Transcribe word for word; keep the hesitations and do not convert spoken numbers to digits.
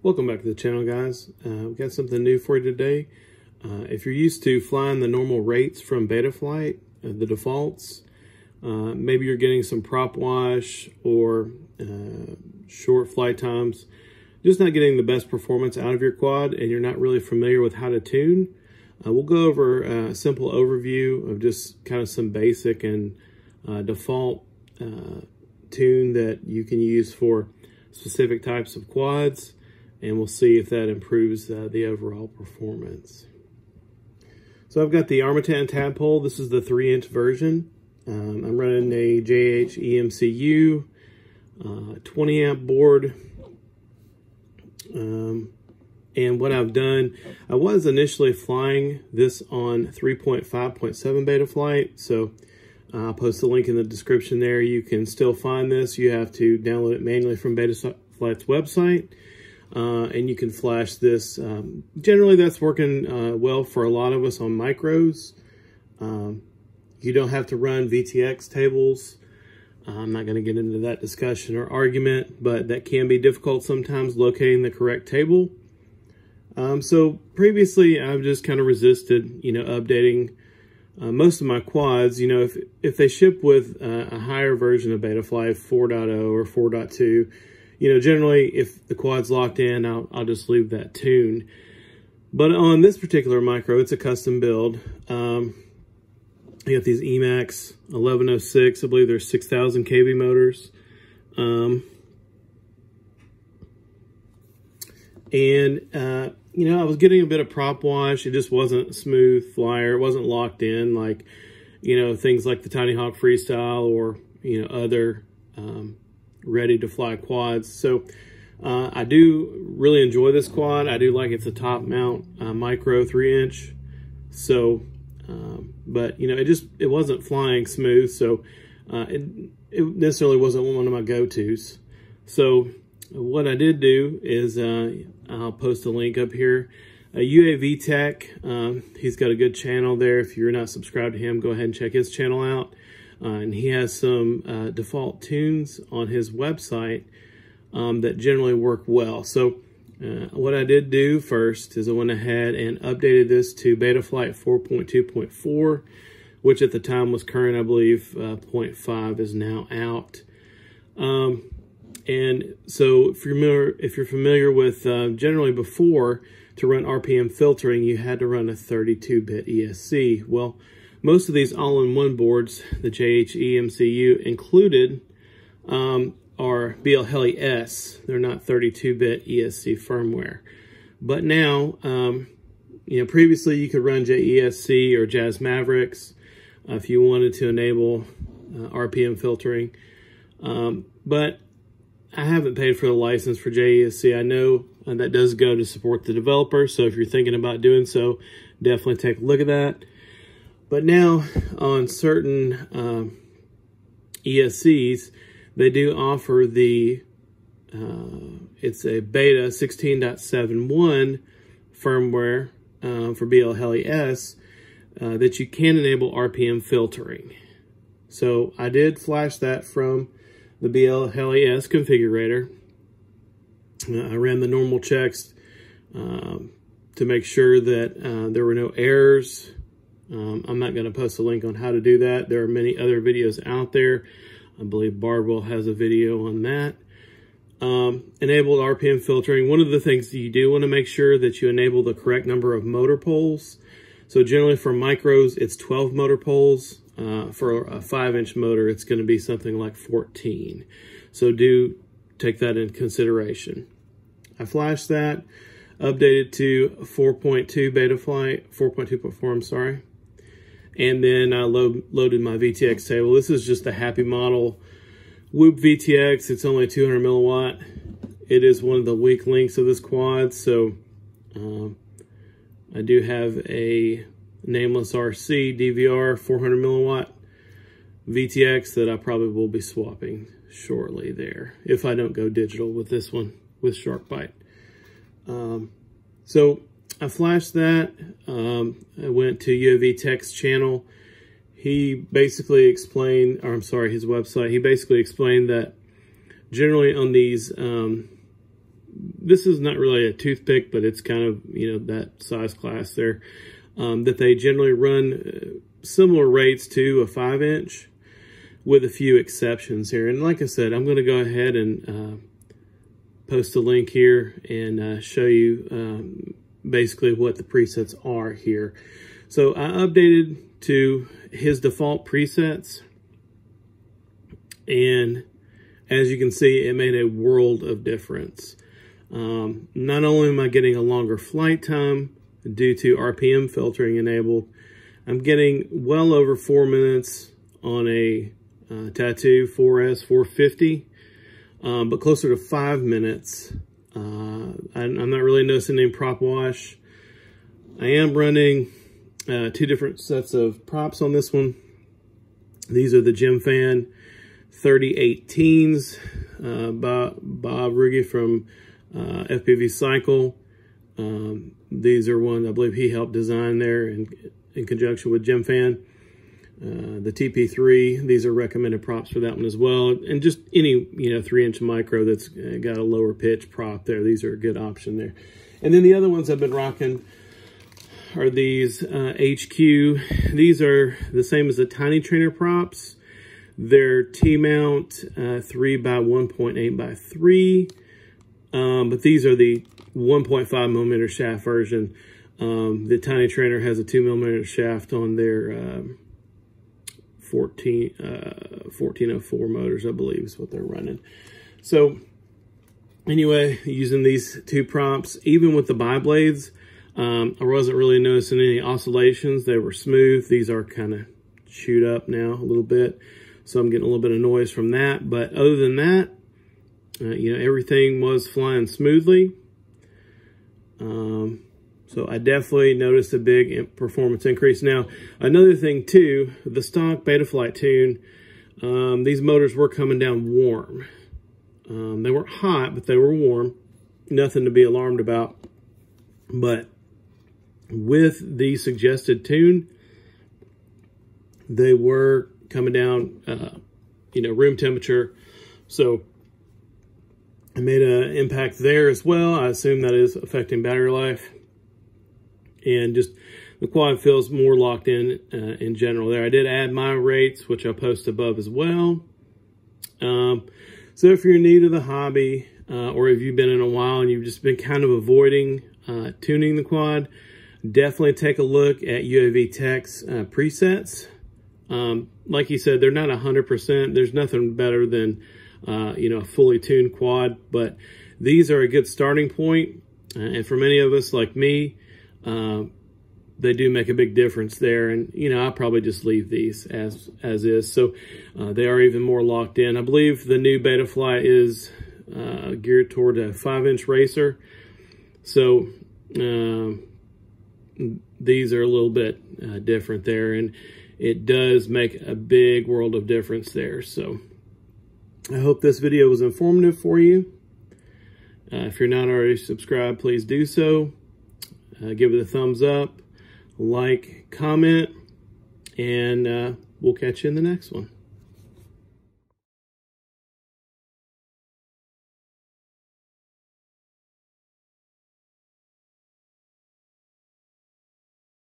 Welcome back to the channel, guys. Uh, we've got something new for you today. Uh, if you're used to flying the normal rates from Betaflight, uh, the defaults, uh, maybe you're getting some prop wash or uh, short flight times, just not getting the best performance out of your quad, and you're not really familiar with how to tune, uh, we'll go over a simple overview of just kind of some basic and uh, default uh, tune that you can use for specific types of quads. And we'll see if that improves uh, the overall performance. So I've got the Armattan Tadpole. This is the three inch version. Um, I'm running a J H E M C U uh, twenty amp board. Um, and what I've done, I was initially flying this on three point five point seven Betaflight. So uh, I'll post the link in the description there. You can still find this. You have to download it manually from Betaflight's website. Uh, and you can flash this. Um, generally, that's working uh, well for a lot of us on micros. Um, you don't have to run V T X tables. Uh, I'm not going to get into that discussion or argument, but that can be difficult sometimes, locating the correct table. Um, so previously, I've just kind of resisted, you know, updating uh, most of my quads. You know, if if they ship with uh, a higher version of Betaflight four point oh or four point two. You know, generally, if the quad's locked in, I'll, I'll just leave that tuned. But on this particular micro, it's a custom build. Um, you got these Emax eleven oh six. I believe they're six thousand K V motors. Um, and, uh, you know, I was getting a bit of prop wash. It just wasn't a smooth flyer. It wasn't locked in like, you know, things like the Tiny Hawk Freestyle or, you know, other... Um, ready to fly quads. So uh, I do really enjoy this quad. I do like it's a top mount uh, micro three inch. So, um, but you know, it just, it wasn't flying smooth. So uh, it, it necessarily wasn't one of my go-tos. So what I did do is uh, I'll post a link up here. Uh, U A V Tech, um, he's got a good channel there. If you're not subscribed to him, go ahead and check his channel out. Uh, and he has some uh, default tunes on his website um, that generally work well. So uh, what I did do first is I went ahead and updated this to Betaflight four point two point four, which at the time was current. I believe uh, point five is now out. Um, and so if you're familiar, if you're familiar with uh, generally before, to run R P M filtering, you had to run a thirty-two bit E S C. Well, most of these all-in-one boards, the J H E M C U included, um, are B L Heli S. They're not thirty-two bit E S C firmware. But now, um, you know, previously you could run J E S C or Jazz Mavericks uh, if you wanted to enable uh, R P M filtering. Um, but I haven't paid for the license for J E S C. I know uh, that does go to support the developer. So if you're thinking about doing so, definitely take a look at that. But now on certain um, E S Cs, they do offer the, uh, it's a beta sixteen point seven one firmware uh, for B L Heli S uh, that you can enable R P M filtering. So I did flash that from the B L Heli S configurator. Uh, I ran the normal checks um, to make sure that uh, there were no errors. Um, I'm not going to post a link on how to do that. There are many other videos out there. I believe Bardwell has a video on that. Um, enabled R P M filtering. One of the things that you do want to make sure that you enable the correct number of motor poles. So generally for micros, it's twelve motor poles. Uh, for a five inch motor, it's going to be something like fourteen. So do take that in consideration. I flashed that, updated to four point two Betaflight, four point two point four, I'm sorry. And then I load, loaded my V T X table. This is just the Happy Model Whoop V T X. It's only two hundred milliwatt. It is one of the weak links of this quad. So um, I do have a Nameless R C D V R four hundred milliwatt V T X that I probably will be swapping shortly there if I don't go digital with this one with Sharkbite. Um, So I flashed that. Um, I went to U A V Tech's channel. He basically explained, or I'm sorry, his website. He basically explained that generally on these, um, this is not really a toothpick, but it's kind of, you know, that size class there, um, that they generally run similar rates to a five inch with a few exceptions here. And like I said, I'm going to go ahead and uh, post a link here and uh, show you um, basically what the presets are here. So I updated to his default presets, and as you can see, it made a world of difference. Um, not only am I getting a longer flight time due to R P M filtering enabled, I'm getting well over four minutes on a uh, Tattu four S four fifty, um, but closer to five minutes. Uh, I, I'm not really noticing any prop wash. I am running uh, two different sets of props on this one. These are the GemFan thirty eighteens uh, by Bob Ruge from uh, F P V Cycle. Um, these are ones I believe he helped design there in, in conjunction with GemFan. Uh, the T P three, these are recommended props for that one as well. And just any, you know, three inch micro that's got a lower pitch prop there, these are a good option there. And then the other ones I've been rocking are these uh, H Q. These are the same as the Tiny Trainer props. They're T-mount uh, three by one point eight by three, um, but these are the one point five millimeter shaft version. Um, the Tiny Trainer has a two millimeter shaft on their uh, fourteen oh four motors, I believe is what they're running. So anyway, using these two props, even with the bi-blades, um, I wasn't really noticing any oscillations. They were smooth. These are kind of chewed up now a little bit, so I'm getting a little bit of noise from that. But other than that, uh, you know, everything was flying smoothly. Um, So I definitely noticed a big performance increase. Now, another thing too, the stock Betaflight tune, um, these motors were coming down warm. Um, they weren't hot, but they were warm. Nothing to be alarmed about. But with the suggested tune, they were coming down, uh, you know, room temperature. So I made an impact there as well. I assume that is affecting battery life. And just the quad feels more locked in uh, in general there. I did add my rates, which I'll post above as well. Um, so if you're new to the hobby, uh, or if you've been in a while and you've just been kind of avoiding uh, tuning the quad, definitely take a look at U A V Tech's uh, presets. Um, like you said, they're not one hundred percent. There's nothing better than uh, you know, a fully tuned quad, but these are a good starting point. Uh, and for many of us like me, Uh, they do make a big difference there. And, you know, I'll probably just leave these as, as is. So uh, they are even more locked in. I believe the new Betaflight is uh, geared toward a five inch racer. So uh, these are a little bit uh, different there, and it does make a big world of difference there. So I hope this video was informative for you. Uh, if you're not already subscribed, please do so. Uh, give it a thumbs up, like, comment, and uh, we'll catch you in the next one.